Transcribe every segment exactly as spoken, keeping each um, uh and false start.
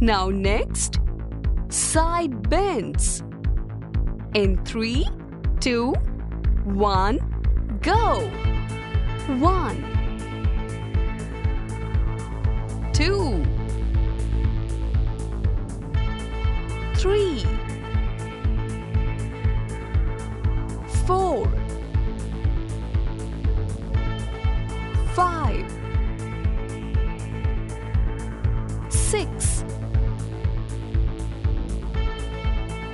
Now next, side bends. In three, two, one, go! One, two, three, four, five, six,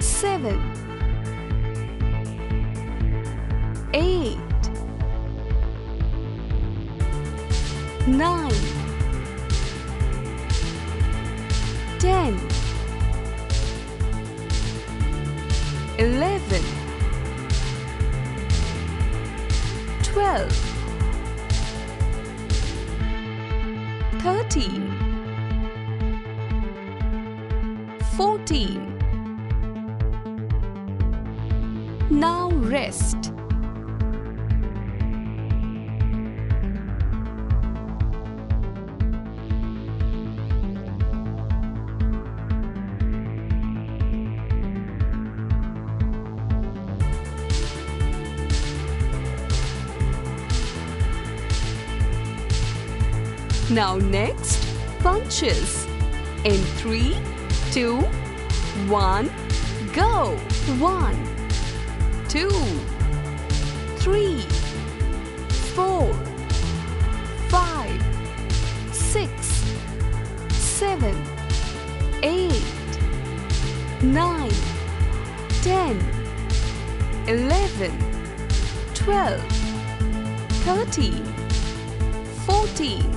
seven, eight, nine, ten, eleven, twelve, thirteen, fourteen. Now rest. Now next, punches. In three, two, one, go! One, two, three, four, five, six, seven, eight, nine, ten, eleven, twelve, thirteen, fourteen.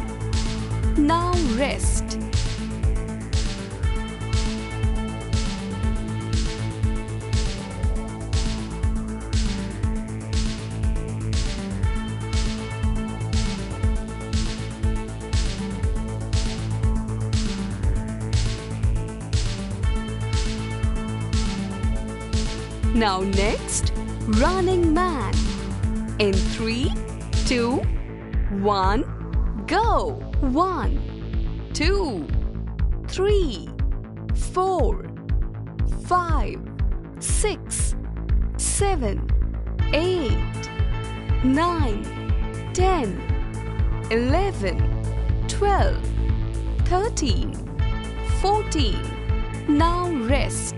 Now rest. Now next, running man. In three, two, one, go! One, two, three, four, five, six, seven, eight, nine, ten, eleven, twelve, thirteen, fourteen. Now rest.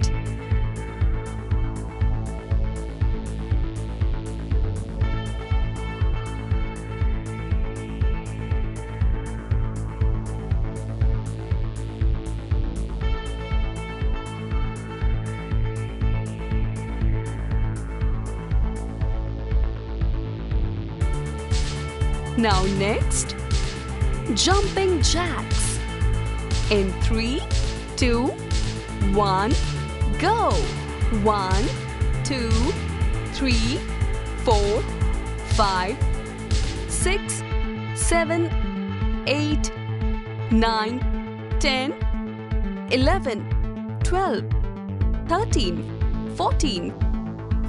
Now next, jumping jacks. In three, two, one, go! One, two, three, four, five, six, seven, eight, nine, ten, eleven, twelve, thirteen, fourteen,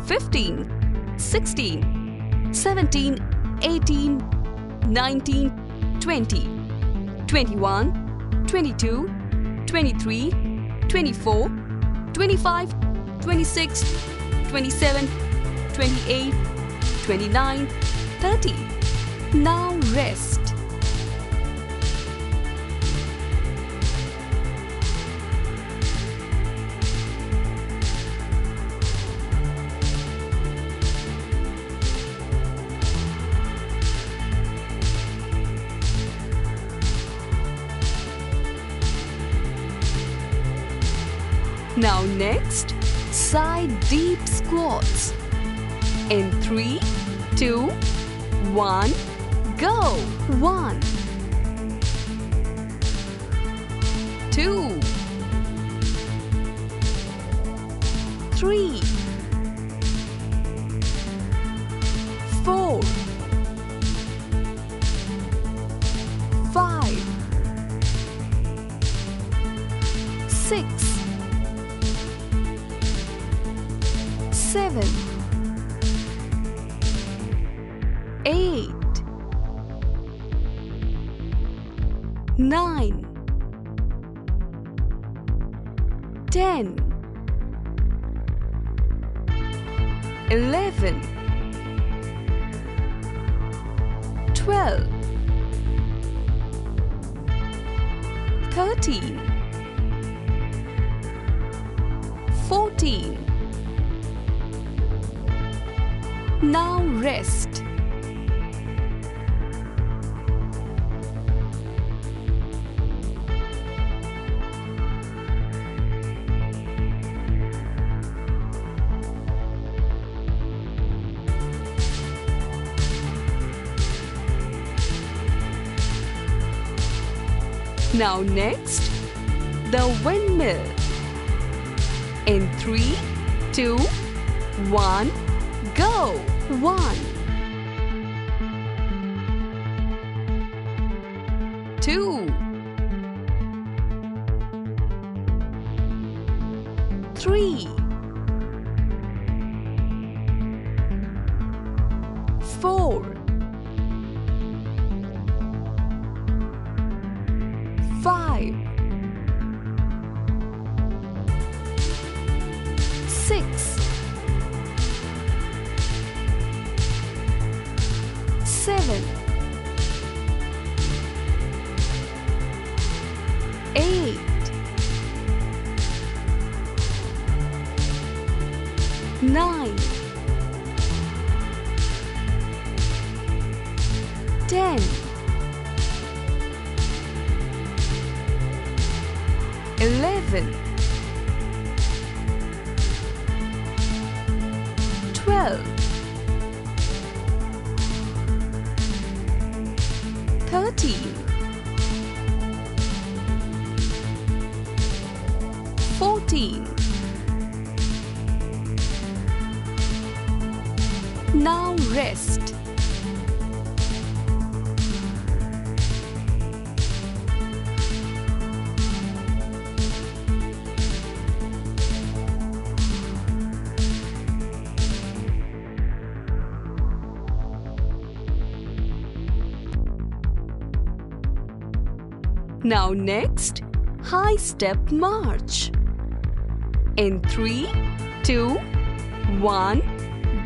fifteen, sixteen, seventeen, eighteen, nineteen, twenty, twenty-one, twenty-two, twenty-three, twenty-four, twenty-five, twenty-six, twenty-seven, twenty-eight, twenty-nine, thirty. Now rest. Now next, side deep squats. In three, two, one, go! One, two, three, four, five, six, seven, eight, nine, ten, eleven, twelve, thirteen, fourteen. Now rest. Now next, the windmill. In three, two, one, go! One, two, three, four. Five, six, seven, eight, nine, ten. eleven, twelve, thirteen, fourteen. Now rest. Now next, high step march. In three, two, one,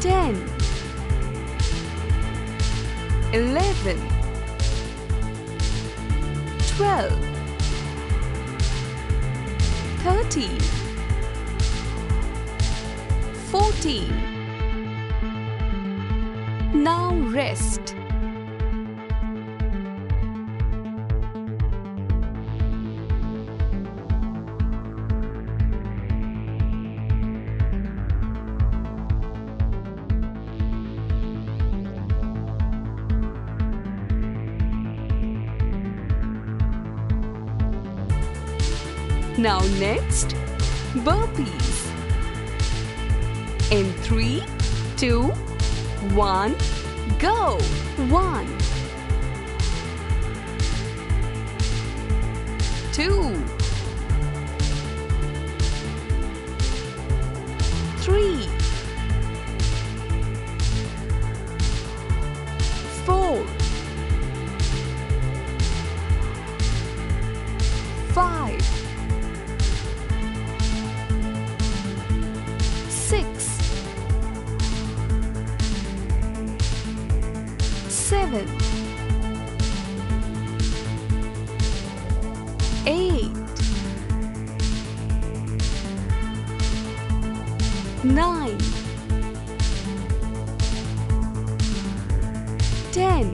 ten, eleven, twelve, thirteen, fourteen. Now rest. Now next, burpees. In three, two, one, go! One, two, three, four, five. Seven, eight, nine, ten,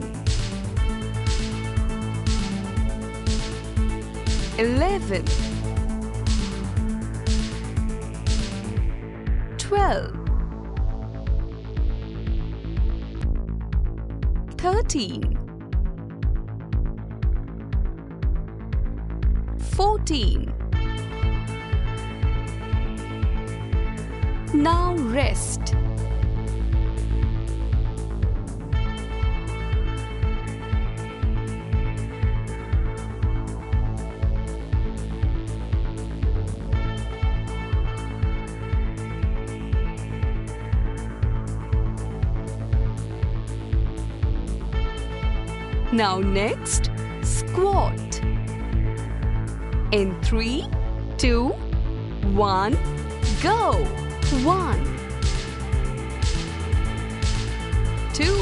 eleven, twelve. Thirteen, fourteen. Now rest. Now next, squat. In three, two, one, go. One, two,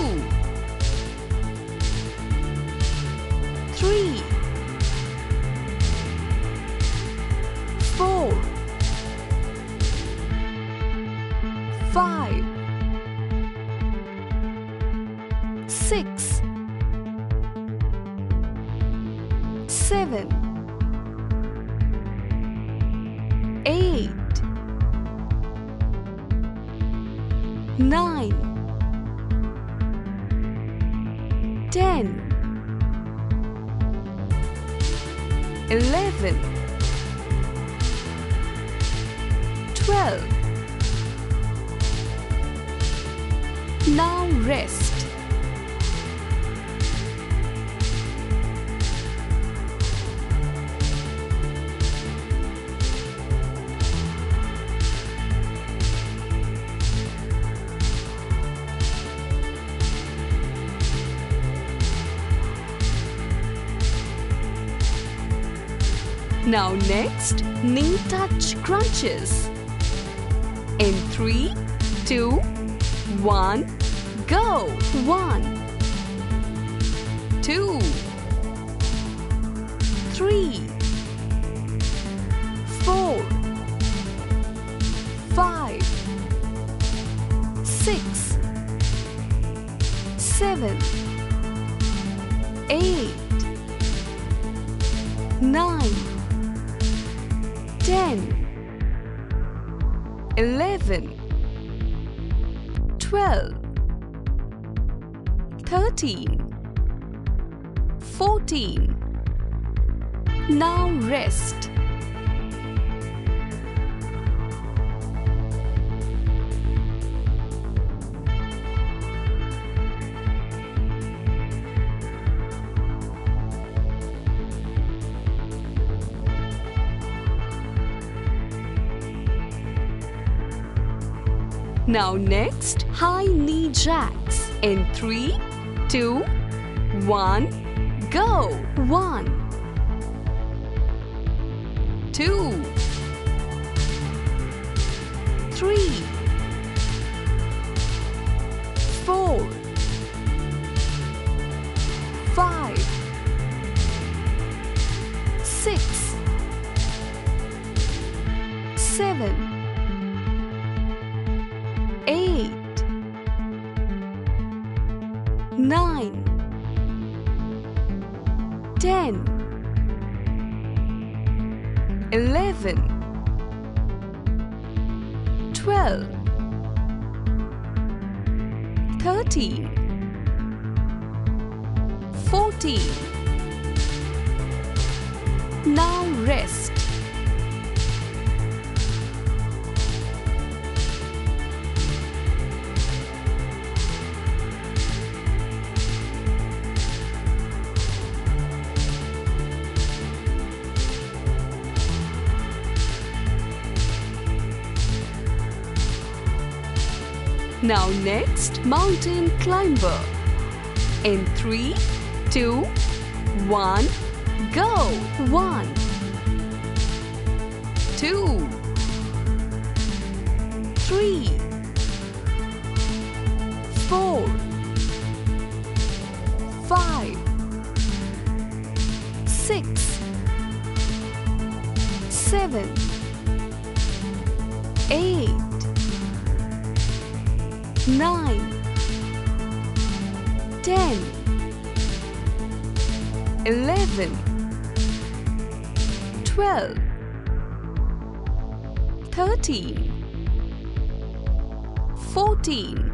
three, four, five, six, seven, eight, nine, ten, eleven, twelve. Now rest. Now next, knee touch crunches. In three, two, one, go. One, two, three, four, five, six, seven, eight, nine. Ten, eleven, twelve, thirteen, fourteen. Now rest. Now next, high knee jacks. In three, two, one, go. One, two, three, four, five, six, seven, nine, ten, eleven, twelve, thirteen, fourteen. Now rest. Now next, mountain climber. In three, two, one, go. One, two, three, four, five, six, seven, eight, nine, ten, eleven, twelve, thirteen, fourteen.